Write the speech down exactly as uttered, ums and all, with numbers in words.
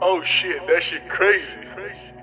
Oh shit, that shit crazy.